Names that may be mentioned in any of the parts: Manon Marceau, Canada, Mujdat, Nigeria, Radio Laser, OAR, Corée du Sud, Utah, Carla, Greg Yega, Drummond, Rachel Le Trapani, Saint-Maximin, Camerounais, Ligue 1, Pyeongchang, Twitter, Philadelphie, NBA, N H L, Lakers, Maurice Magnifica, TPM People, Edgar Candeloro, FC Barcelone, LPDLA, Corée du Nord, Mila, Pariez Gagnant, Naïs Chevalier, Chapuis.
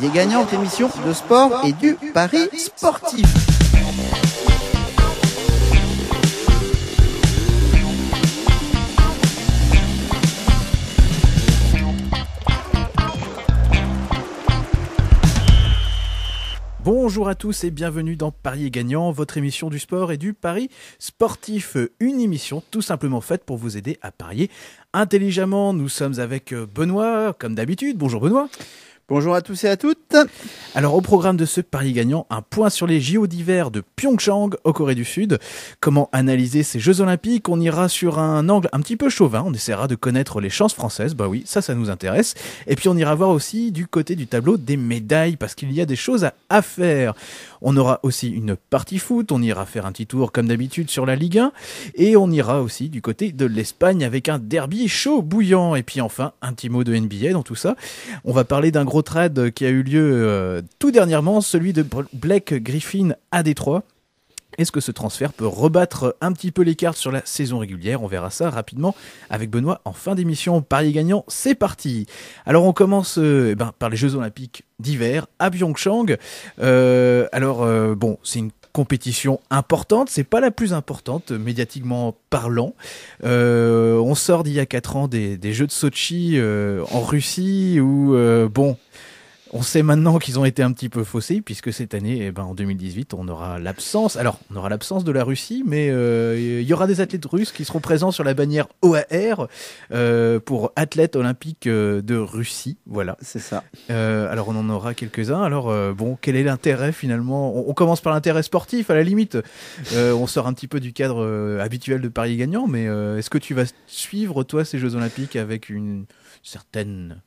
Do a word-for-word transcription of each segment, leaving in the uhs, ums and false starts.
Pariez Gagnant, émission de sport et du pari sportif. Bonjour à tous et bienvenue dans Pariez Gagnant, votre émission du sport et du pari sportif. Une émission tout simplement faite pour vous aider à parier intelligemment. Nous sommes avec Benoît, comme d'habitude. Bonjour Benoît. Bonjour à tous et à toutes. Alors au programme de ce Pariez Gagnant, un point sur les J O d'hiver de Pyeongchang en Corée du Sud. Comment analyser ces Jeux Olympiques? On ira sur un angle un petit peu chauvin. On essaiera de connaître les chances françaises. Bah oui, ça, ça nous intéresse. Et puis on ira voir aussi du côté du tableau des médailles parce qu'il y a des choses à, à faire. On aura aussi une partie foot. On ira faire un petit tour comme d'habitude sur la Ligue un. Et on ira aussi du côté de l'Espagne avec un derby chaud bouillant. Et puis enfin, un petit mot de N B A dans tout ça. On va parler d'un gros trade qui a eu lieu euh, tout dernièrement, celui de Blake Griffin à Détroit. Est-ce que ce transfert peut rebattre un petit peu les cartes sur la saison régulière? On verra ça rapidement avec Benoît en fin d'émission. Pariez Gagnant, c'est parti. Alors on commence euh, eh ben, par les Jeux Olympiques d'hiver à Pyeongchang. Euh, alors euh, bon, c'est une compétition importante, c'est pas la plus importante médiatiquement parlant. Euh, on sort d'il y a quatre ans des, des Jeux de Sochi euh, en Russie où, euh, bon, on sait maintenant qu'ils ont été un petit peu faussés puisque cette année, eh ben, en deux mille dix-huit, on aura l'absence. Alors, on aura l'absence de la Russie, mais il euh, y aura des athlètes russes qui seront présents sur la bannière O A R euh, pour athlètes olympiques euh, de Russie. Voilà. C'est ça. Euh, alors, on en aura quelques-uns. Alors, euh, bon, quel est l'intérêt finalement? on, on commence par l'intérêt sportif à la limite. Euh, on sort un petit peu du cadre euh, habituel de Pariez Gagnant, mais euh, est-ce que tu vas suivre toi ces Jeux Olympiques avec une certaine...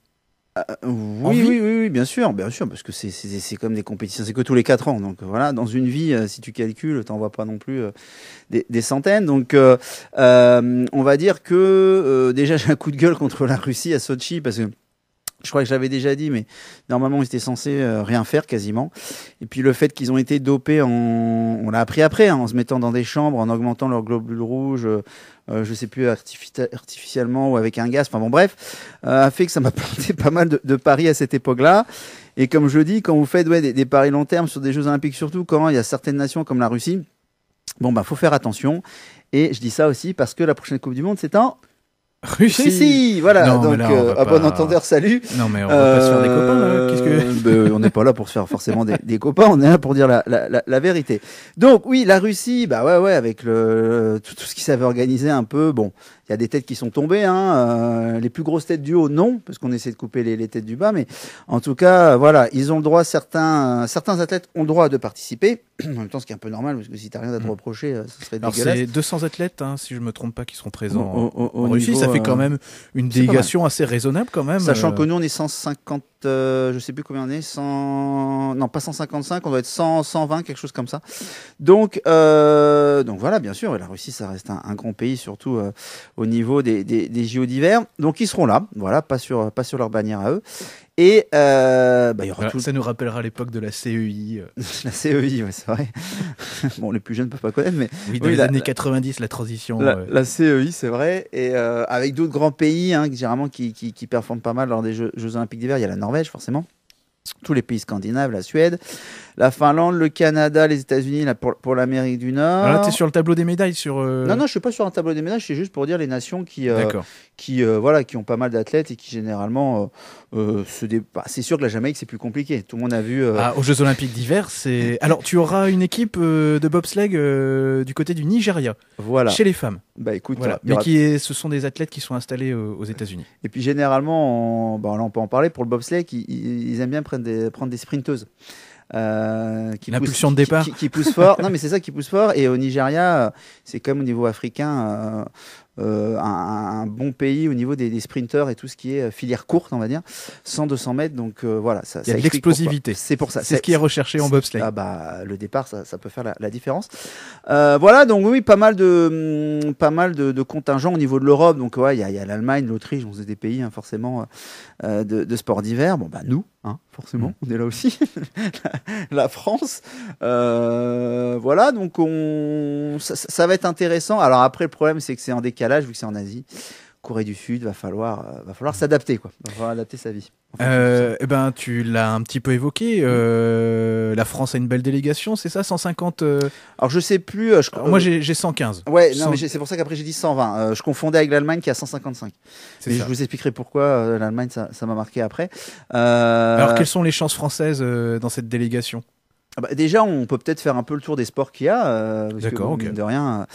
Euh, oui, oui, oui, oui, bien sûr, bien sûr, parce que c'est, c'est, c'est comme des compétitions, c'est que tous les quatre ans. Donc voilà, dans une vie, euh, si tu calcules, t'en vois pas non plus euh, des, des centaines. Donc euh, euh, on va dire que euh, déjà j'ai un coup de gueule contre la Russie à Sochi parce que je crois que je l'avais déjà dit, mais normalement ils étaient censés euh, rien faire quasiment. Et puis le fait qu'ils ont été dopés, en... on l'a appris après, hein, en se mettant dans des chambres, en augmentant leurs globules rouges. Euh, Euh, je ne sais plus, artifici- artificiellement ou avec un gaz, enfin bon bref, euh, a fait que ça m'a planté pas mal de, de paris à cette époque-là. Et comme je dis, quand vous faites ouais, des, des paris long terme sur des Jeux Olympiques, surtout quand il y a certaines nations comme la Russie, bon bah faut faire attention. Et je dis ça aussi parce que la prochaine Coupe du Monde, c'est en Russie. Russie, voilà. Non, donc là, euh, à pas... bon entendeur, salut. Non mais on va euh... pas se faire des copains. Là. Qu'est-ce que... ben, on n'est pas là pour se faire forcément des, des copains. On est là pour dire la, la, la vérité. Donc oui, la Russie, bah ouais, ouais, avec le tout, tout ce qu'ils savaient organiser un peu. Bon, il y a des têtes qui sont tombées. Hein. Euh, les plus grosses têtes du haut, non, parce qu'on essaie de couper les, les têtes du bas. Mais en tout cas, voilà, ils ont le droit. Certains, certains athlètes ont le droit de participer. En même temps, ce qui est un peu normal, parce que si t'as rien à te reprocher, ce serait dégueulasse. Alors c'est deux cents athlètes, hein, si je me trompe pas, qui seront présents au, au, au en Russie. Ça fait quand même une délégation assez raisonnable quand même. Sachant euh... que nous, on est cent cinquante, euh, je sais plus combien on est, cent... non pas cent cinquante-cinq, on doit être cent, cent vingt, quelque chose comme ça. Donc, euh, donc voilà, bien sûr, la Russie, ça reste un, un grand pays, surtout euh, au niveau des, des, des J O d'hiver. Donc ils seront là, voilà, pas sur, pas sur leur bannière à eux. Et euh, bah, y aura voilà, tout... ça nous rappellera l'époque de la C E I. La C E I, ouais, c'est vrai. Bon, les plus jeunes ne peuvent pas connaître, mais oui, dans oui, les la, années la, quatre-vingt-dix, la transition. La, euh... la C E I, c'est vrai. Et euh, avec d'autres grands pays, hein, généralement qui, qui, qui performent pas mal lors des Jeux, Jeux Olympiques d'hiver. Il y a la Norvège, forcément. Tous les pays scandinaves, la Suède, la Finlande, le Canada, les États-Unis, là, pour, pour l'Amérique du Nord. Alors là, tu es sur le tableau des médailles sur, euh... Non, non, je ne suis pas sur un tableau des médailles, c'est juste pour dire les nations qui, euh, qui, euh, voilà, qui ont pas mal d'athlètes et qui généralement euh, euh, se dé... bah, c'est sûr que la Jamaïque, c'est plus compliqué. Tout le monde a vu. Euh... Ah, aux Jeux Olympiques d'hiver, c'est. Alors, tu auras une équipe euh, de bobsleigh euh, du côté du Nigeria, voilà. Chez les femmes. Bah, écoute, voilà. Mais aura... qui est... ce sont des athlètes qui sont installés euh, aux États-Unis. Et puis, généralement, on... Bah, là, on peut en parler, pour le bobsleigh, ils, ils aiment bien Des, prendre des sprinteuses euh, qui l'impulsion poussent, de départ qui, qui, qui poussent fort. Non mais c'est ça qui pousse fort. Et au Nigeria, c'est comme au niveau africain euh, euh, un, un bon pays au niveau des, des sprinteurs et tout ce qui est filière courte, on va dire cent à deux cents mètres. Donc euh, voilà, ça, il y a ça de l'explosivité. C'est pour ça. C'est, c'est ce qui est recherché en bobsleigh. Ah bah le départ, ça, ça peut faire la, la différence. Euh, voilà, donc oui, pas mal de hum, pas mal de, de contingents au niveau de l'Europe. Donc ouais, il y, y a l'Allemagne, l'Autriche, on se dit des pays hein, forcément euh, de, de sport d'hiver. Bon bah nous. Hein, forcément, mmh. On est là aussi, la, la France. Euh, voilà, donc on, ça, ça va être intéressant. Alors après, le problème, c'est que c'est en décalage, vu que c'est en Asie. Corée du Sud, va falloir, euh, va falloir s'adapter, quoi. Va falloir adapter sa vie. Enfin, euh, eh ben, tu l'as un petit peu évoqué. Euh, la France a une belle délégation, c'est ça, cent cinquante. Euh... Alors je sais plus. Euh, je... Alors, moi j'ai, j'ai cent quinze. Ouais, cent... non, mais c'est pour ça qu'après j'ai dit cent vingt. Euh, je confondais avec l'Allemagne qui a cent cinquante-cinq. C'est mais ça. Je vous expliquerai pourquoi euh, l'Allemagne ça, ça m'a marqué après. Euh... Alors quelles sont les chances françaises euh, dans cette délégation? Ah bah déjà, on peut peut-être faire un peu le tour des sports qu'il y a. Euh, parce D'accord, que, bon, okay. De rien.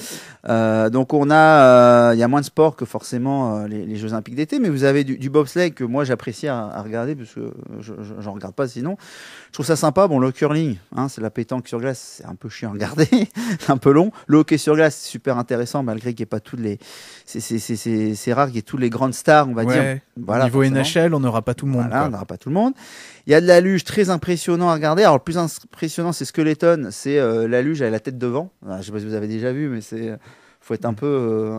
Euh, donc, on a, il euh, y a moins de sports que forcément euh, les, les Jeux Olympiques d'été, mais vous avez du, du bobsleigh que moi j'apprécie à, à regarder parce que je, je, j'en regarde pas sinon. Je trouve ça sympa. Bon, le curling, hein, c'est la pétanque sur glace, c'est un peu chiant à regarder, c'est un peu long. Le hockey sur glace, c'est super intéressant malgré qu'il n'y ait pas toutes les, c'est, c'est, c'est, c'est, c'est rare qu'il y ait toutes les grandes stars, on va ouais, dire. Voilà, niveau forcément. N H L, on n'aura pas tout le monde. Voilà, quoi. On n'aura pas tout le monde. Il y a de la luge très impressionnant à regarder. Alors, le plus impressionnant, c'est Skeleton. C'est euh, la luge, elle a la tête devant. Alors, je ne sais pas si vous avez déjà vu, mais c'est. Faut être un peu, euh...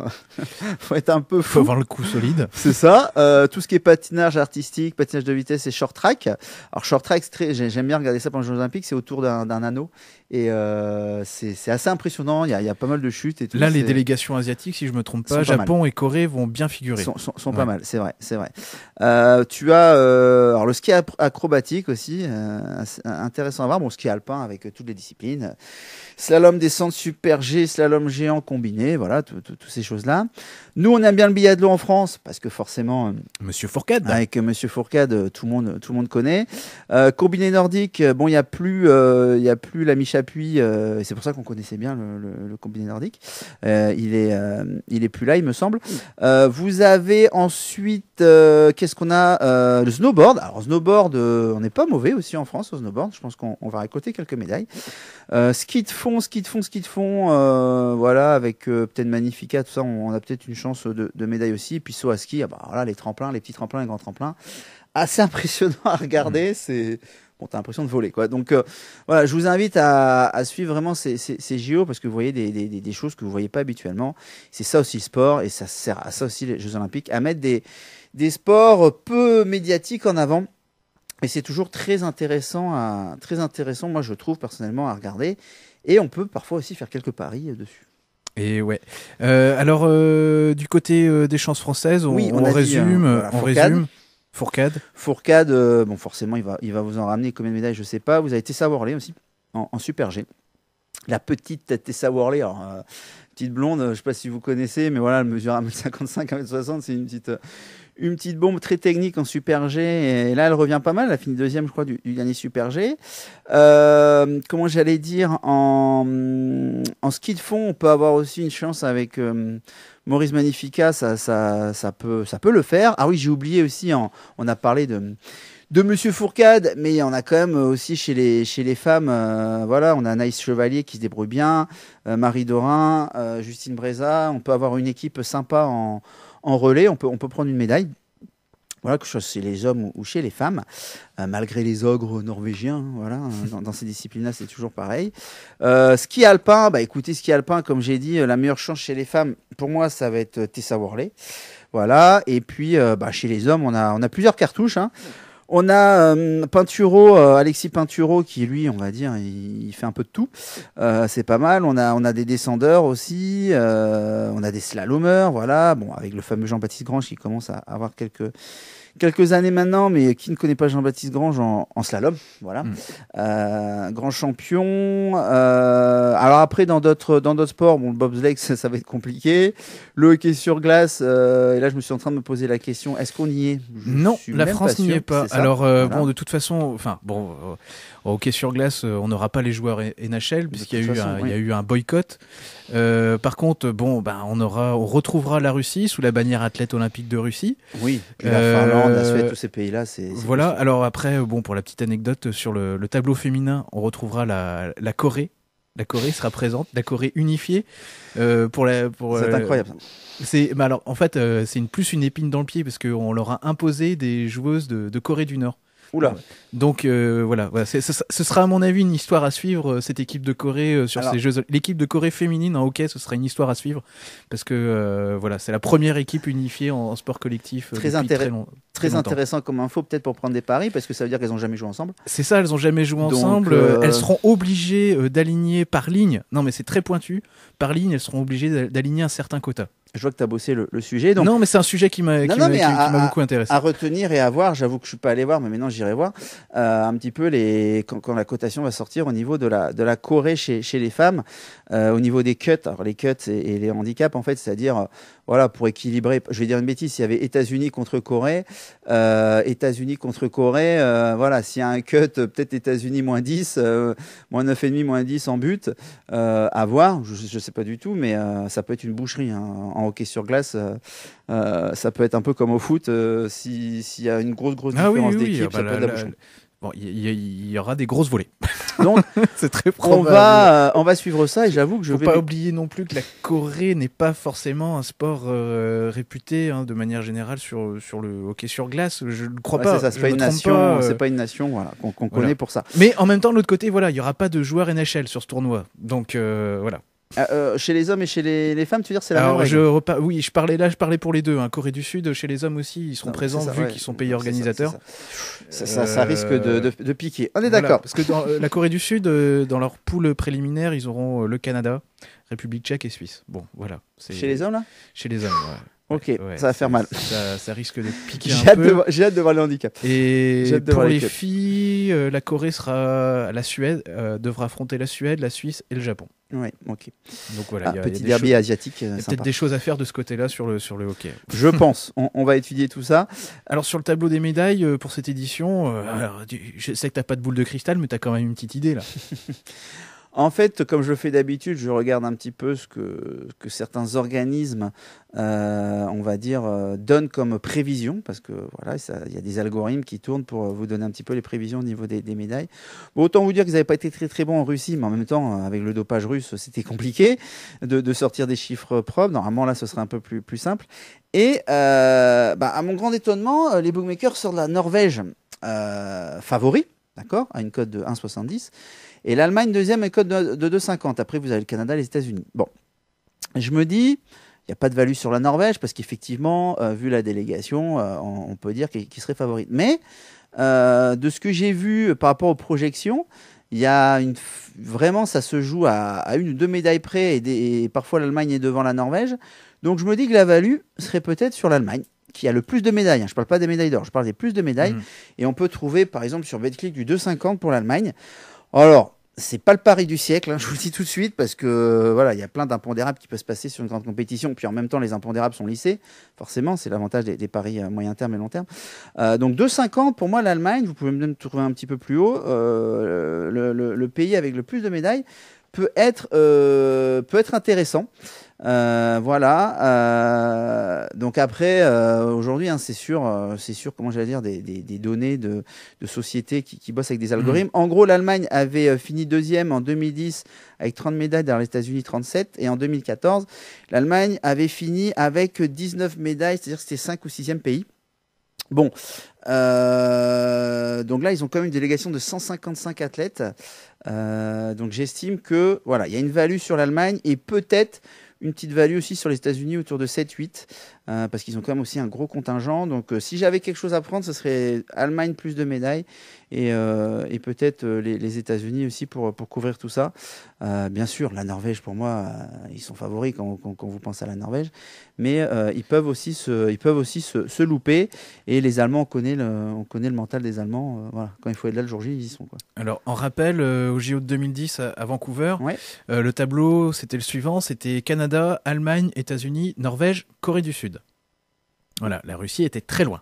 faut être un peu fou. Faut avoir le coup solide. C'est ça. Euh, tout ce qui est patinage artistique, patinage de vitesse et short track. Alors short track, c'est très... j'aime bien regarder ça pendant les Jeux Olympiques. C'est autour d'un, d'un anneau et euh, c'est, c'est assez impressionnant. Il y a, il y a pas mal de chutes et tout. Là, c'est... les délégations asiatiques, si je me trompe pas, Japon pas et Corée vont bien figurer. Sont, sont, sont ouais. pas mal. C'est vrai, c'est vrai. Euh, tu as euh... alors le ski acrobatique aussi, euh, intéressant à voir. Bon, ski alpin avec toutes les disciplines. Slalom descente super G, slalom géant combiné. Voilà, toutes ces choses-là. Nous, on aime bien le billet de l'eau en France parce que forcément, Monsieur Fourcade. Avec Monsieur Fourcade, tout le monde, tout le monde connaît. Euh, combiné nordique, bon, il y a plus, il euh, y a plus l'ami Chapuis. Euh, et c'est pour ça qu'on connaissait bien le, le, le combiné nordique. Euh, il est, euh, il est plus là, il me semble. Euh, vous avez ensuite, euh, qu'est-ce qu'on a euh, le snowboard. Alors snowboard, euh, on n'est pas mauvais aussi en France au snowboard. Je pense qu'on on va récolter quelques médailles. Euh, ski de fond, ski de fond, ski de fond. Euh, voilà, avec euh, peut-être Magnifica, tout ça, on a peut-être une chance de, de médaille aussi. Et puis saut à ski, ah bah, voilà, les tremplins, les petits tremplins, les grands tremplins, assez impressionnant à regarder. Mmh. C'est bon, t'as l'impression de voler, quoi. Donc euh, voilà, je vous invite à, à suivre vraiment ces, ces, ces J O parce que vous voyez des, des, des choses que vous voyez pas habituellement. C'est ça aussi le sport et ça sert à ça aussi les Jeux Olympiques, à mettre des, des sports peu médiatiques en avant. Et c'est toujours très intéressant, à, très intéressant, moi je trouve personnellement à regarder. Et on peut parfois aussi faire quelques paris dessus. Et ouais. Euh, alors, euh, du côté euh, des chances françaises, on, oui, on, on résume. Dit, euh, voilà, on Fourcade. résume. Fourcade. Fourcade, euh, bon, forcément, il va, il va vous en ramener combien de médailles, je ne sais pas. Vous avez Tessa Worley aussi, en, en Super G. La petite Tessa Worley, alors, euh, petite blonde, je ne sais pas si vous connaissez, mais voilà, elle mesure un mètre cinquante-cinq, un mètre soixante, c'est une petite. Euh, Une petite bombe très technique en Super G. Et là, elle revient pas mal. Elle a fini deuxième, je crois, du, du dernier Super G. Euh, comment j'allais dire en, en ski de fond, on peut avoir aussi une chance avec euh, Maurice Magnifica. Ça, ça, ça, peut, ça peut le faire. Ah oui, j'ai oublié aussi, en, on a parlé de... de Monsieur Fourcade, mais on a quand même aussi chez les chez les femmes, euh, voilà, on a Naïs Chevalier qui se débrouille bien, euh, Marie Dorin, euh, Justine Breza. On peut avoir une équipe sympa en en relais, on peut on peut prendre une médaille. Voilà, que ce soit chez les hommes ou chez les femmes, euh, malgré les ogres norvégiens, hein, voilà, dans, dans ces disciplines-là, c'est toujours pareil. Euh, ski alpin, bah écoutez, ski alpin, comme j'ai dit, la meilleure chance chez les femmes, pour moi, ça va être Tessa Worley, voilà. Et puis, euh, bah chez les hommes, on a on a plusieurs cartouches, hein. On a euh, Peinturo, euh, Alexis Peinturo qui lui, on va dire, il, il fait un peu de tout. Euh, c'est pas mal. On a on a des descendeurs aussi. Euh, on a des slalomeurs, voilà. Bon, avec le fameux Jean-Baptiste Grange qui commence à avoir quelques quelques années maintenant, mais qui ne connaît pas Jean-Baptiste Grange en, en slalom, voilà. Mmh. Euh, grand champion. Euh, alors après, dans d'autres dans d'autres sports, bon, le bobsleigh, ça, ça va être compliqué. Le hockey sur glace. Euh, et là, je me suis en train de me poser la question, est-ce qu'on y est ? Je Non, la France n'y est pas. Alors euh, voilà. Bon, de toute façon, enfin bon, au hockey sur glace, on n'aura pas les joueurs N H L puisqu'il y a eu façon, un, oui. y a eu un boycott. Euh, par contre, bon, ben on aura, on retrouvera la Russie sous la bannière athlète olympique de Russie. Oui. Puis la euh, Finlande, la Suède, tous ces pays-là, c'est. c'est voilà. Possible. Alors après, bon, pour la petite anecdote sur le, le tableau féminin, on retrouvera la, la Corée. La Corée sera présente, la Corée unifiée euh, pour la. Pour, c'est euh, incroyable. C'est, bah alors, en fait, euh, c'est une, plus une épine dans le pied parce qu'on leur a imposé des joueuses de, de Corée du Nord. Oula. Donc euh, voilà, voilà c'est, ça, ce sera à mon avis une histoire à suivre, cette équipe de Corée euh, sur alors, ces jeux. L'équipe de Corée féminine en hockey, ce sera une histoire à suivre parce que euh, voilà, c'est la première équipe unifiée en, en sport collectif. Euh, très intéressant. Très, long, très, très intéressant comme info, peut-être pour prendre des paris parce que ça veut dire qu'elles n'ont jamais joué ensemble. C'est ça, elles n'ont jamais joué Donc, ensemble. Euh... Elles seront obligées euh, d'aligner par ligne. Non mais c'est très pointu. Par ligne, elles seront obligées d'aligner un certain quota. Je vois que tu as bossé le, le sujet. Donc... Non, mais c'est un sujet qui m'a, qui non, m'a, non, qui, à, qui m'a beaucoup intéressé. À retenir et à voir, j'avoue que je ne suis pas allé voir, mais maintenant j'irai voir, euh, un petit peu les, quand, quand la cotation va sortir au niveau de la, de la Corée chez, chez les femmes, euh, au niveau des cuts. Alors les cuts et, et les handicaps, en fait, c'est-à-dire, euh, voilà, pour équilibrer, je vais dire une bêtise, il y avait États-Unis contre Corée, euh, États-Unis contre Corée, euh, voilà, s'il y a un cut, peut-être États-Unis moins dix, euh, moins neuf virgule cinq, moins dix en but, euh, à voir, je ne sais pas du tout, mais euh, ça peut être une boucherie, hein, en hockey sur glace, euh, euh, ça peut être un peu comme au foot, euh, s'il si y a une grosse grosse différence ah oui, oui, d'équipe, oui, bah ça la, peut être la, la boucherie. Bon, il y, y, y aura des grosses volées. Donc, c'est très probable. On va, euh, on va suivre ça et j'avoue que je Faut vais... Faut pas oublier non plus que la Corée n'est pas forcément un sport euh, réputé, hein, de manière générale sur, sur le hockey sur glace. Je ne crois ouais, pas. C'est ça, c'est pas une nation, pas, euh... c'est pas une nation voilà, qu'on, qu'on voilà. connaît pour ça. Mais en même temps, de l'autre côté, voilà, il n'y aura pas de joueurs N H L sur ce tournoi. Donc, euh, voilà. Euh, euh, chez les hommes et chez les, les femmes, tu veux dire, c'est la Alors même je repa... Oui, je parlais là, je parlais pour les deux. Hein. Corée du Sud, chez les hommes aussi, ils seront non, présents ça, vu ouais. qu'ils sont pays organisateurs. Ça, ça, euh... ça, ça risque de, de, de piquer. On est voilà, d'accord. Parce que dans la Corée du Sud, euh, dans leur poule préliminaire, ils auront euh, le Canada, République tchèque et Suisse. Bon, voilà. C'est... Chez les hommes, là ? Chez les hommes, ouais. Ok, ouais, ça va faire mal. Ça, ça risque de piquer un peu. De, j'ai hâte de voir le handicap. Et j'ai hâte de pour les handicap. filles, euh, la Corée sera, la Suède euh, devra affronter la Suède, la Suisse et le Japon. Oui, ok. Donc voilà, ah, y a, petit y a derby choses, asiatique. Il y a peut-être des choses à faire de ce côté-là sur le sur le hockey. Je pense. On, on va étudier tout ça. Alors sur le tableau des médailles euh, pour cette édition, euh, alors, tu, je sais que t'as pas de boule de cristal, mais t'as quand même une petite idée là. En fait, comme je le fais d'habitude, je regarde un petit peu ce que, que certains organismes, euh, on va dire, euh, donnent comme prévision, parce que voilà, il y a des algorithmes qui tournent pour vous donner un petit peu les prévisions au niveau des, des médailles. Bon, autant vous dire qu'ils n'avaient pas été très très bons en Russie, mais en même temps, avec le dopage russe, c'était compliqué de, de sortir des chiffres propres. Normalement, là, ce serait un peu plus, plus simple. Et euh, bah, à mon grand étonnement, les bookmakers sortent la Norvège euh, favori, d'accord, à une cote de un virgule soixante-dix. Et l'Allemagne, deuxième, est cote de, de deux virgule cinquante. Après, vous avez le Canada et les États-Unis. Bon, je me dis, il n'y a pas de value sur la Norvège parce qu'effectivement, euh, vu la délégation, euh, on, on peut dire qu'ils serait favorite. Mais euh, de ce que j'ai vu par rapport aux projections, il y a une f... vraiment, ça se joue à, à une ou deux médailles près et, des... et parfois l'Allemagne est devant la Norvège. Donc, je me dis que la value serait peut-être sur l'Allemagne, qui a le plus de médailles. Je ne parle pas des médailles d'or, je parle des plus de médailles. Mmh. Et on peut trouver, par exemple, sur Betclic du deux virgule cinquante pour l'Allemagne. Alors, c'est pas le pari du siècle, hein, je vous le dis tout de suite, parce que euh, voilà, il y a plein d'impondérables qui peuvent se passer sur une grande compétition. Puis en même temps, les impondérables sont lissés. Forcément, c'est l'avantage des, des paris euh, moyen terme et long terme. Euh, donc deux virgule cinquante pour moi l'Allemagne. Vous pouvez même trouver un petit peu plus haut. Euh, le, le, le pays avec le plus de médailles peut être euh, peut être intéressant. Euh, voilà. Euh, donc après, euh, aujourd'hui, hein, c'est sûr, euh, c'est sûr. Comment j'allais dire, des, des, des données de, de sociétés qui, qui bossent avec des algorithmes. Mmh. En gros, l'Allemagne avait euh, fini deuxième en deux mille dix avec trente médailles, derrière les États-Unis trente-sept, et en deux mille quatorze, l'Allemagne avait fini avec dix-neuf médailles, c'est-à-dire que c'était cinq ou sixième pays. Bon, euh, donc là, ils ont quand même une délégation de cent cinquante-cinq athlètes. Euh, donc j'estime que voilà, il y a une value sur l'Allemagne et peut-être une petite value aussi sur les États-Unis autour de sept huit, euh, parce qu'ils ont quand même aussi un gros contingent. Donc, euh, si j'avais quelque chose à prendre, ce serait Allemagne plus de médailles et, euh, et peut-être euh, les, les États-Unis aussi pour, pour couvrir tout ça. Euh, bien sûr, la Norvège, pour moi, euh, ils sont favoris quand, quand, quand vous pensez à la Norvège, mais euh, ils peuvent aussi, se, ils peuvent aussi se, se louper. Et les Allemands, on connaît le, on connaît le mental des Allemands. Euh, voilà, quand il faut être là le jour J, ils y sont, quoi. Alors, en rappel, euh, au J O de deux mille dix à, à Vancouver, ouais. euh, le tableau, c'était le suivant, c'était Canada, Canada, Allemagne, États-Unis, Norvège, Corée du Sud. Voilà, la Russie était très loin.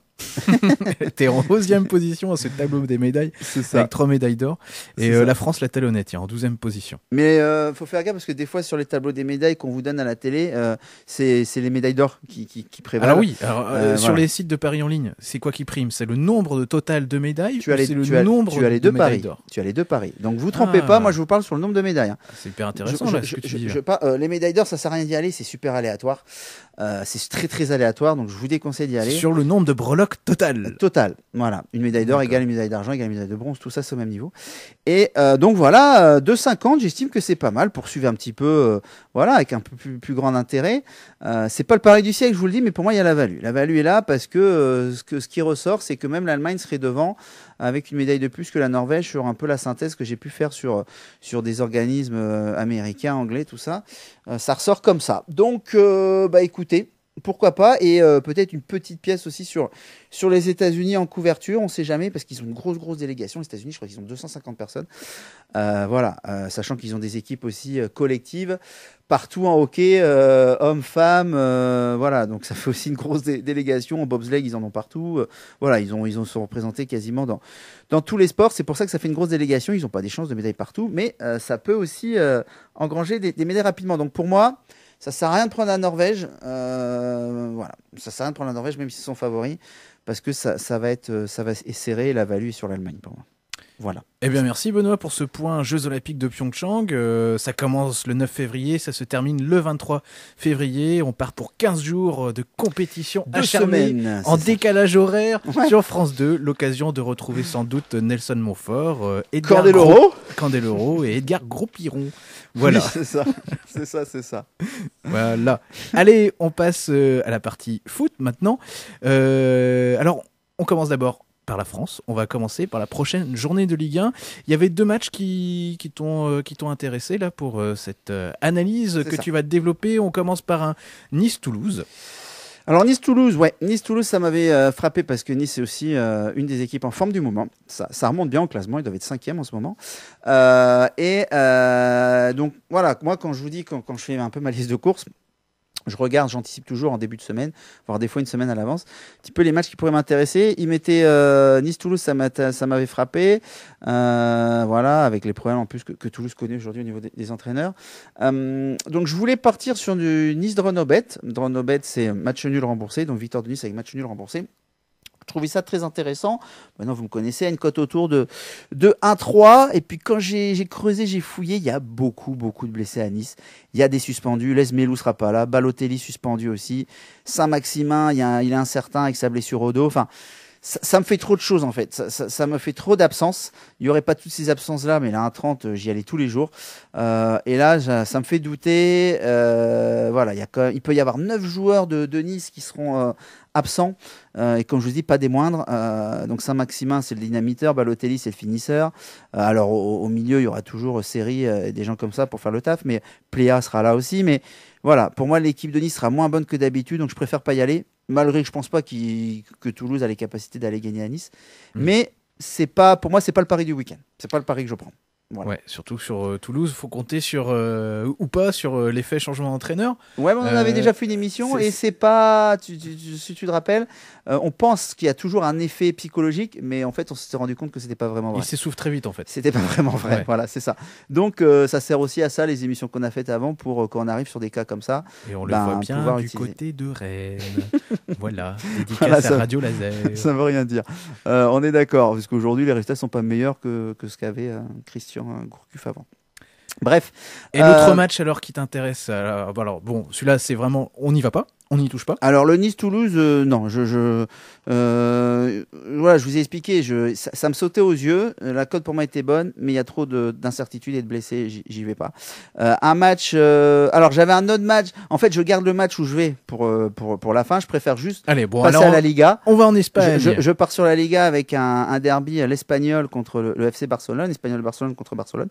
Elle était en onzième position à ce tableau des médailles, c'est ça, avec trois médailles d'or. Et euh, la France la talonnait, tiens, en douzième position. Mais il euh, faut faire gaffe parce que des fois sur les tableaux des médailles qu'on vous donne à la télé, euh, c'est, c'est les médailles d'or qui, qui, qui prévalent. Alors oui, alors, euh, euh, sur voilà. les sites de paris en ligne, c'est quoi qui prime ? C'est le nombre de total de médailles tu ou les, c'est le tu as, nombre tu as les deux de paris. d'or. Tu as les deux paris. Donc vous ne trompez ah. pas, moi je vous parle sur le nombre de médailles. Hein. C'est hyper intéressant je, là, je, ce que je, tu je, dis. Je, pas, euh, les médailles d'or, ça ne sert à rien d'y aller, c'est super aléatoire. Euh, c'est très très aléatoire, donc je vous déconseille d'y aller. Sur le nombre de breloques bloc total. Total, voilà. Une médaille d'or égale une médaille d'argent, égale une médaille de bronze, tout ça c'est au même niveau. Et euh, donc voilà, euh, de cinquante, j'estime que c'est pas mal, poursuivre un petit peu, euh, voilà, avec un peu plus, plus grand intérêt. Euh, c'est pas le pari du siècle, je vous le dis, mais pour moi il y a la value. La value est là parce que, euh, ce, que ce qui ressort, c'est que même l'Allemagne serait devant avec une médaille de plus que la Norvège, sur un peu la synthèse que j'ai pu faire sur, sur des organismes euh, américains, anglais, tout ça. Euh, ça ressort comme ça. Donc, euh, bah écoutez, pourquoi pas, et euh, peut-être une petite pièce aussi sur, sur les États-Unis en couverture, on ne sait jamais, parce qu'ils ont une grosse, grosse délégation, les États-Unis, je crois qu'ils ont deux cent cinquante personnes, euh, voilà, euh, sachant qu'ils ont des équipes aussi euh, collectives, partout en hockey, euh, hommes, femmes, euh, voilà, donc ça fait aussi une grosse dé délégation, en bobsleigh, ils en ont partout, euh, voilà, ils ont, ils ont sont représentés quasiment dans, dans tous les sports, c'est pour ça que ça fait une grosse délégation, ils n'ont pas des chances de médailles partout, mais euh, ça peut aussi euh, engranger des, des médailles rapidement, donc pour moi, ça sert à rien de prendre la Norvège, euh, voilà. Ça sert à rien de prendre la Norvège, même s'ils sont favoris, parce que ça, ça va être, ça va serrer, la value sur l'Allemagne pour moi. Voilà. Eh bien, merci Benoît pour ce point Jeux Olympiques de Pyeongchang. Euh, ça commence le neuf février, ça se termine le vingt-trois février. On part pour quinze jours de compétition acharnée, en décalage horaire, ouais, sur France deux. L'occasion de retrouver sans doute Nelson Montfort, euh, Edgar Candeloro. Candeloro et Edgar Gros-Piron. Voilà. Oui, c'est ça, c'est ça, c'est ça. Voilà. Allez, on passe euh, à la partie foot maintenant. Euh, alors, on commence d'abord par la France. On va commencer par la prochaine journée de Ligue un. Il y avait deux matchs qui, qui t'ont euh, qui t'ont intéressé là, pour euh, cette euh, analyse que ça. Tu vas développer. On commence par un Nice-Toulouse. Alors Nice-Toulouse, ouais, Nice-Toulouse, ça m'avait euh, frappé parce que Nice est aussi euh, une des équipes en forme du moment. Ça, ça remonte bien au classement, ils doivent être cinquième en ce moment. Euh, et euh, donc voilà, moi quand je vous dis, quand, quand je fais un peu ma liste de courses, je regarde, j'anticipe toujours en début de semaine, voire des fois une semaine à l'avance, un petit peu les matchs qui pourraient m'intéresser. Ils mettaient euh, Nice-Toulouse, ça m'avait frappé, euh, voilà, avec les problèmes en plus que, que Toulouse connaît aujourd'hui au niveau des, des entraîneurs. Euh, donc je voulais partir sur du Nice-Dronobet. Dronobet, c'est match nul remboursé, donc victoire de Nice avec match nul remboursé. Je trouvais ça très intéressant. Maintenant, vous me connaissez, à une cote autour de, de un trois. Et puis, quand j'ai creusé, j'ai fouillé, il y a beaucoup, beaucoup de blessés à Nice. Il y a des suspendus. Les Mélou sera pas là. Balotelli suspendu aussi. Saint-Maximin, il, il est incertain avec sa blessure au dos. Enfin, ça, ça me fait trop de choses, en fait. Ça, ça, ça me fait trop d'absences. Il n'y aurait pas toutes ces absences-là, mais là, un trente, j'y allais tous les jours. Euh, et là, ça, ça me fait douter. Euh, voilà, il, y a quand même, il peut y avoir neuf joueurs de, de Nice qui seront Euh, absent, euh, et comme je vous dis, pas des moindres. Euh, donc Saint-Maximin, c'est le dynamiteur, Balotelli, c'est le finisseur. Euh, alors au, au milieu, il y aura toujours Série, euh, des gens comme ça pour faire le taf, mais Pléa sera là aussi. Mais voilà, pour moi, l'équipe de Nice sera moins bonne que d'habitude, donc je préfère pas y aller, malgré que je pense pas qu'il, que Toulouse a les capacités d'aller gagner à Nice. Mmh. Mais c'est pas, pour moi, c'est pas le pari du week-end. C'est pas le pari que je prends. Voilà. Ouais, surtout sur euh, Toulouse, faut compter sur euh, ou pas sur euh, l'effet changement d'entraîneur. Ouais, on euh, avait déjà fait une émission et c'est pas, tu, tu, tu, si tu te rappelles, euh, on pense qu'il y a toujours un effet psychologique, mais en fait on s'est rendu compte que c'était pas vraiment vrai. Il s'essouffle très vite en fait. C'était pas vraiment vrai. Ouais. Voilà, c'est ça. Donc euh, ça sert aussi à ça, les émissions qu'on a faites avant, pour euh, quand on arrive sur des cas comme ça. Et on ben, le voit bien du utiliser. Côté de Rennes. Voilà. Dédicace voilà, ça, à Radio Laser. Ça veut rien dire. Euh, on est d'accord, parce qu'aujourd'hui les résultats sont pas meilleurs que que ce qu'avait euh, Christian. Un gros cuf avant. Bref. Et euh... l'autre match alors qui t'intéresse, alors, alors bon, celui-là c'est vraiment, on n'y va pas, on n'y touche pas. Alors le Nice-Toulouse, euh, non, je, je euh, voilà, je vous ai expliqué, je, ça, ça me sautait aux yeux. La cote pour moi était bonne, mais il y a trop d'incertitudes et de blessés, j'y vais pas. Euh, un match, euh, alors j'avais un autre match. En fait, je garde le match où je vais pour pour pour la fin. Je préfère juste Allez, bon, passer alors, à la Liga. On va en Espagne. Je, je, je pars sur la Liga avec un, un derby, l'Espagnol contre le, le F C Barcelone, Espagnol Barcelone contre Barcelone,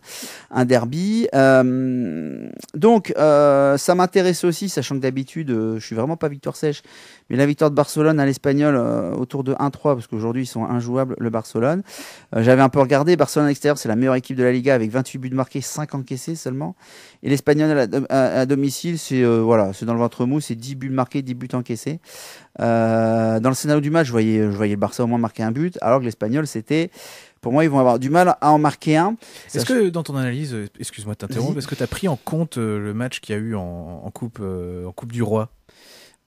un derby. Euh, donc euh, ça m'intéresse aussi, sachant que d'habitude euh, je suis vraiment pas victoire sèche, mais la victoire de Barcelone à l'Espagnol euh, autour de un trois, parce qu'aujourd'hui ils sont injouables le Barcelone. Euh, j'avais un peu regardé, Barcelone à l'extérieur c'est la meilleure équipe de la Liga avec vingt-huit buts marqués, cinq encaissés seulement, et l'Espagnol à, à, à domicile c'est euh, voilà, c'est dans le ventre mou, c'est dix buts marqués, dix buts encaissés. Euh, dans le scénario du match je voyais, je voyais le Barça au moins marquer un but, alors que l'Espagnol c'était, pour moi, ils vont avoir du mal à en marquer un. Est-ce ça... que dans ton analyse, excuse-moi de t'interrompre, est-ce que tu as pris en compte le match qu'il y a eu en, en, coupe, euh, en Coupe du Roi ?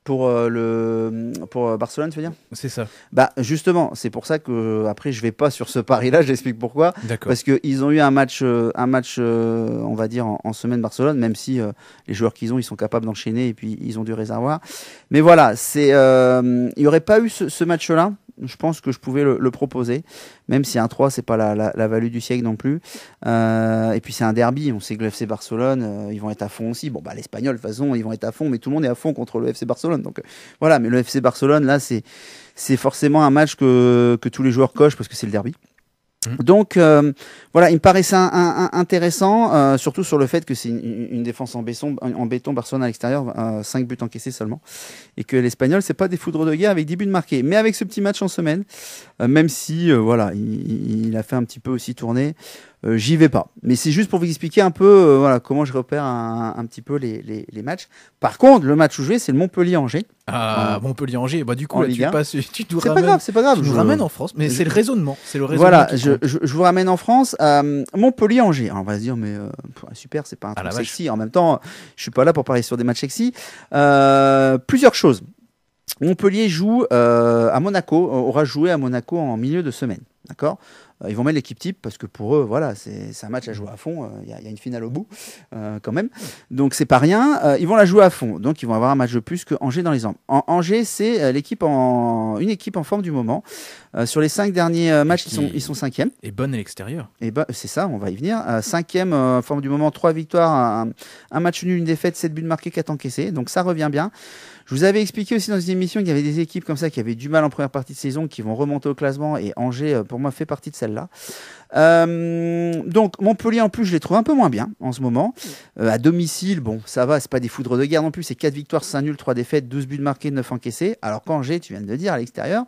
Pour, euh, le, pour Barcelone, tu veux dire ? C'est ça. Bah, justement, c'est pour ça que après je ne vais pas sur ce pari-là, je t'explique pourquoi. D'accord. Parce qu'ils ont eu un match, euh, un match euh, on va dire, en, en semaine Barcelone, même si euh, les joueurs qu'ils ont, ils sont capables d'enchaîner et puis ils ont du réservoir. Mais voilà, il euh, n'y aurait pas eu ce, ce match-là. Je pense que je pouvais le, le proposer, même si un trois, ce n'est pas la, la, la value du siècle non plus. Euh, et puis c'est un derby, on sait que le F C Barcelone, euh, ils vont être à fond aussi. Bon, bah, l'Espagnol, de toute façon, ils vont être à fond, mais tout le monde est à fond contre le F C Barcelone. Donc euh, voilà, mais le F C Barcelone, là, c'est, c'est forcément un match que, que tous les joueurs cochent parce que c'est le derby. Mmh. Donc euh, voilà, il me paraissait un, un, un intéressant, euh, surtout sur le fait que c'est une, une défense en béton, en béton Barcelone à l'extérieur, euh, cinq buts encaissés seulement, et que l'Espagnol c'est pas des foudres de guerre avec dix buts marqués. Mais avec ce petit match en semaine, euh, même si euh, voilà, il, il a fait un petit peu aussi tourner, euh, j'y vais pas. Mais c'est juste pour vous expliquer un peu euh, voilà comment je repère un, un petit peu les, les, les matchs. Par contre, le match où je vais, c'est le Montpellier-Angers. Ah, Montpellier-Angers, bah du coup là, tu passes, tu nous ramènes. C'est pas grave, c'est pas grave. Je vous ramène en France, mais je... c'est le raisonnement, c'est le raisonnement. Voilà, je, je, je vous ramène en France, euh, Montpellier-Angers. Alors on va se dire, mais euh, super, c'est pas un truc sexy. En même temps, je suis pas là pour parier sur des matchs sexy. Euh, plusieurs choses. Montpellier joue euh, à Monaco, aura joué à Monaco en milieu de semaine, d'accord ? Ils vont mettre l'équipe type parce que pour eux, voilà, c'est, c'est un match à jouer à fond. Il euh, y, y a une finale au bout, euh, quand même. Donc, c'est pas rien. Euh, ils vont la jouer à fond. Donc, ils vont avoir un match de plus que Angers dans les jambes. En, Angers, c'est l'équipe en, une équipe en forme du moment. Euh, sur les cinq derniers euh, matchs, ils sont, ils sont cinquième. Et bonne à l'extérieur. Et bah, c'est ça, on va y venir. Euh, cinquième en euh, forme du moment, trois victoires, un, un match nul, une défaite, sept buts marqués, quatre encaissés. Donc, ça revient bien. Je vous avais expliqué aussi dans une émission qu'il y avait des équipes comme ça qui avaient du mal en première partie de saison, qui vont remonter au classement. Et Angers, pour moi, fait partie de celle-là. Euh, donc, Montpellier, en plus, je les trouve un peu moins bien en ce moment. Euh, à domicile, bon, ça va, c'est pas des foudres de guerre non plus. C'est quatre victoires, cinq nuls, trois défaites, douze buts marqués, neuf encaissés. Alors qu'Angers, tu viens de le dire, à l'extérieur,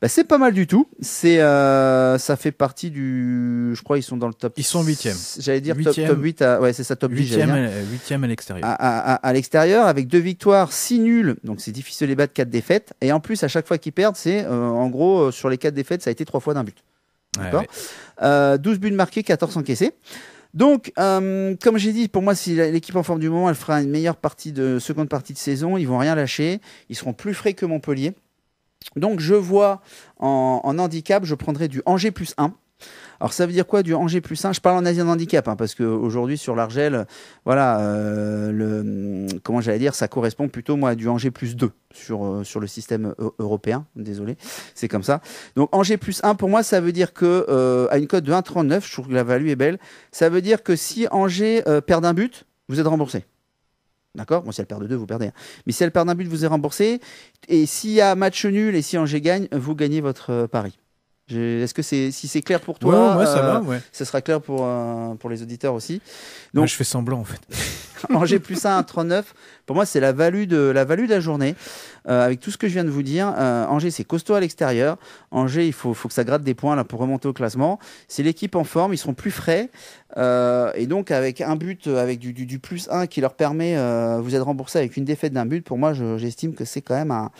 bah, c'est pas mal du tout. C'est, euh, ça fait partie du. Je crois qu'ils sont dans le top. Ils sont huitième. J'allais dire top, top huit. À, ouais, c'est ça, top huit. huitième à l'extérieur. À, à, à, à l'extérieur, avec deux victoires, six nuls. Donc c'est difficile de les battre, quatre défaites. Et en plus, à chaque fois qu'ils perdent, c'est euh, en gros, euh, sur les quatre défaites, ça a été trois fois d'un but. D'accord. Ouais, ouais. Euh, douze buts marqués, quatorze encaissés. Donc, euh, comme j'ai dit, pour moi, si l'équipe en forme du moment, elle fera une meilleure partie de, seconde partie de saison. Ils vont rien lâcher. Ils seront plus frais que Montpellier. Donc, je vois en, en handicap, je prendrai du Angers plus un. Alors, ça veut dire quoi du Angers plus un ? Je parle en Asie en handicap, hein, parce qu'aujourd'hui, sur l'Argel, voilà, euh, le, comment j'allais dire, ça correspond plutôt, moi, à du Angers plus deux sur, euh, sur le système européen. Désolé, c'est comme ça. Donc, Angers plus un, pour moi, ça veut dire qu'à euh, une cote de un virgule trente-neuf, je trouve que la value est belle, ça veut dire que si Angers euh, perd un but, vous êtes remboursé. D'accord ? Bon, si elle perd de deux, vous perdez. Mais si elle perd un but, vous êtes remboursé. Et s'il y a match nul et si Angers gagne, vous gagnez votre euh, pari. J'ai... Est-ce que c'est si c'est clair pour toi? Ouais, ouais, ça euh, va. Ouais. Ça sera clair pour euh, pour les auditeurs aussi. Donc moi, je fais semblant en fait. Angers plus un, un virgule trente-neuf. Pour moi, c'est la value de la value de la journée. Euh, avec tout ce que je viens de vous dire, euh, Angers c'est costaud à l'extérieur. Angers, il faut faut que ça gratte des points là pour remonter au classement. C'est l'équipe en forme, ils seront plus frais. Euh, et donc avec un but, avec du, du, du plus un qui leur permet, euh, vous êtes remboursé avec une défaite d'un but. Pour moi, je, j'estime que c'est quand même un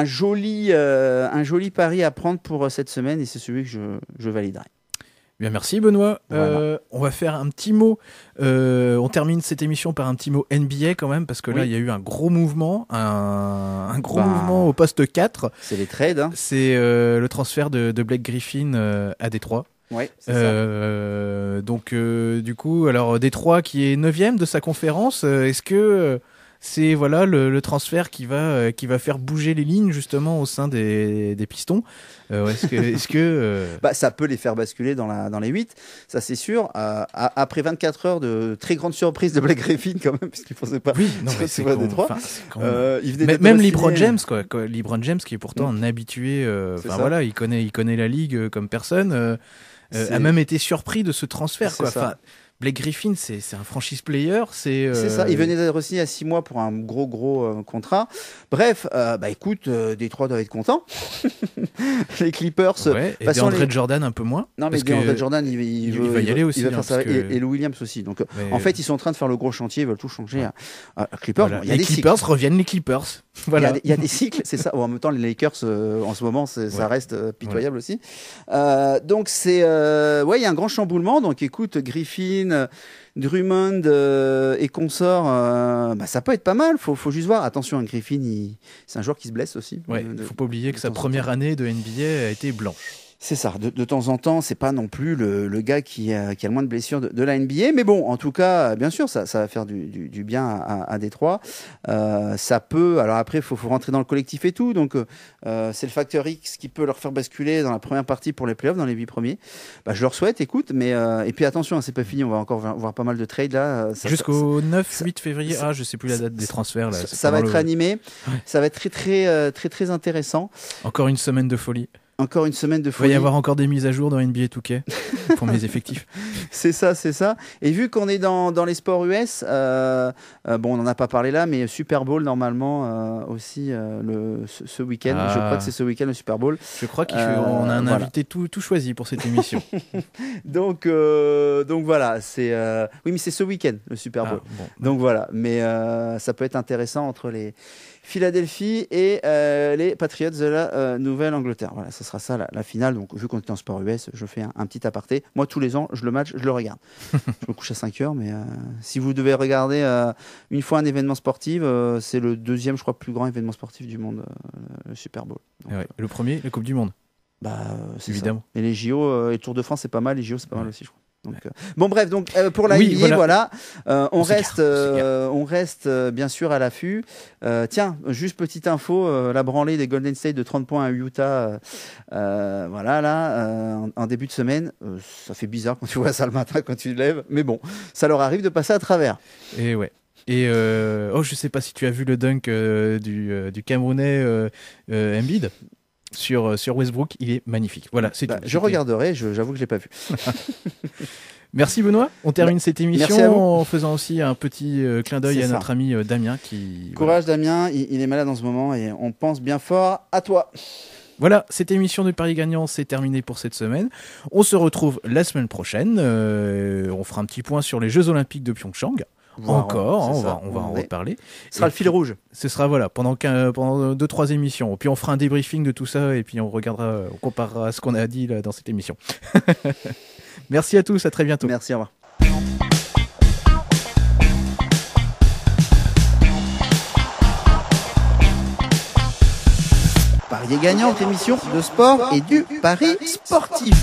Un joli, euh, un joli pari à prendre pour euh, cette semaine, et c'est celui que je, je validerai. Bien, merci Benoît. Voilà. Euh, on va faire un petit mot. Euh, on termine cette émission par un petit mot N B A quand même, parce que oui. Là, il y a eu un gros mouvement, un, un gros ben, mouvement au poste quatre. C'est les trades. Hein. C'est euh, le transfert de, de Blake Griffin euh, à Détroit. Ouais, c'est euh, ça. Donc, euh, du coup, alors Détroit qui est neuvième de sa conférence, euh, est-ce que... Euh, c'est voilà le, le transfert qui va euh, qui va faire bouger les lignes justement au sein des des Pistons. Euh, est-ce que est-ce que euh... bah ça peut les faire basculer dans la dans les huit, ça c'est sûr. Euh, à, après vingt-quatre heures de très grande surprise de Blake Griffin quand même parce qu'ils pensaient pas. Oui, non mais c'est quand, c'est quand euh, il venait M- même LeBron James quoi, quoi, LeBron James qui est pourtant mmh. un habitué. Enfin euh, voilà, il connaît il connaît la ligue comme personne. Euh, euh, a même été surpris de ce transfert quoi. Enfin. Blake Griffin, c'est, c'est un franchise player. C'est, euh... c'est ça, il venait d'être signé à six mois pour un gros, gros euh, contrat. Bref, euh, bah écoute, euh, Détroit doit être content. Les Clippers. Ouais, et DeAndre les... Jordan un peu moins. Non, mais DeAndre Jordan, il, il, veut, il va y il aller veut, aussi. Il va hein, faire que... et, et Lou Williams aussi. Donc, mais en fait, ils sont en train de faire le gros chantier, ils veulent tout changer. Ouais. À, à Clippers, voilà. Bon, y a les Clippers cycles. Reviennent les Clippers. Voilà. Il y a, il y a des cycles, c'est ça. Bon, en même temps, les Lakers, euh, en ce moment, ouais. ça reste euh, pitoyable ouais. aussi. Euh, donc, c'est, euh, ouais, il y a un grand chamboulement. Donc, écoute, Griffin, Drummond euh, et consorts, euh, bah, ça peut être pas mal. Faut, faut juste voir. Attention, hein, Griffin, il... c'est un joueur qui se blesse aussi. Il ouais, ne faut pas oublier que sa première année de N B A a été blanche. C'est ça, de, de temps en temps, c'est pas non plus le, le gars qui a, qui a le moins de blessures de, de la N B A, mais bon, en tout cas, bien sûr, ça, ça va faire du, du, du bien à, à Détroit. Euh, ça peut, alors après, il faut, faut rentrer dans le collectif et tout, donc euh, c'est le facteur X qui peut leur faire basculer dans la première partie pour les playoffs, dans les huit premiers. Bah, je leur souhaite, écoute, mais euh, et puis attention, hein, c'est pas fini, on va encore voir pas mal de trades là. Ça, jusqu'au ça, neuf huit février, ça, ah, je sais plus la date des transferts là. Ça, ça va être le... animé, ouais. ça va être très très très très, très intéressant. Encore une semaine de folie. Encore une semaine de folie. Il va y avoir encore des mises à jour dans N B A deux K pour mes effectifs. C'est ça, c'est ça. Et vu qu'on est dans, dans les sports U S, euh, euh, bon, on n'en a pas parlé là, mais Super Bowl normalement euh, aussi euh, le, ce, ce week-end. Ah. Je crois que c'est ce week-end le Super Bowl. Je crois qu'on euh, a un voilà. invité tout, tout choisi pour cette émission. donc, euh, donc voilà, c'est euh... oui, mais c'est ce week-end le Super Bowl. Ah, bon. Donc voilà, mais euh, ça peut être intéressant entre les Philadelphie et euh, les Patriots de la euh, Nouvelle-Angleterre. Voilà, ce sera ça la, la finale. Donc, vu qu'on était en sport U S, je fais un, un petit aparté. Moi, tous les ans, je le match, je le regarde. Je me couche à cinq heures, mais euh, si vous devez regarder euh, une fois un événement sportif, euh, c'est le deuxième, je crois, plus grand événement sportif du monde, euh, le Super Bowl. Donc, et ouais. et le premier, la Coupe du Monde. Bah, c'est évidemment. Ça. Et les J O euh, et le Tour de France, c'est pas mal. Les J O, c'est pas ouais. mal aussi, je crois. Donc, euh, bon bref, donc euh, pour la oui, N B A, voilà, voilà euh, on, on reste, euh, on reste euh, bien sûr à l'affût. Euh, tiens, juste petite info, euh, la branlée des Golden State de trente points à Utah, euh, euh, voilà là, euh, en, en début de semaine, euh, ça fait bizarre quand tu vois ça le matin quand tu te lèves, mais bon, ça leur arrive de passer à travers. Et ouais. Et euh, oh, je sais pas si tu as vu le dunk euh, du, euh, du Camerounais euh, euh, Embiid. Sur, sur Westbrook, il est magnifique. Voilà, c'est bah, tout. Je regarderai, je, j'avoue que je l'ai pas vu. Merci Benoît, on termine bah, cette émission en faisant aussi un petit euh, clin d'œil c'est à ça. notre ami euh, Damien. Qui, Courage voilà. Damien, il, il est malade en ce moment et on pense bien fort à toi. Voilà, cette émission de Pariez Gagnant, c'est terminé pour cette semaine. On se retrouve la semaine prochaine. Euh, on fera un petit point sur les Jeux Olympiques de Pyeongchang. Wow, encore, hein, on, va, on va en reparler. Ce sera et le fil puis, rouge. Ce sera voilà pendant qu'un, pendant deux trois émissions. Puis on fera un débriefing de tout ça et puis on regardera, on comparera ce qu'on a dit là, dans cette émission. Merci à tous, à très bientôt. Merci, au revoir. Pariez Gagnant, émission de sport et du pari sportif.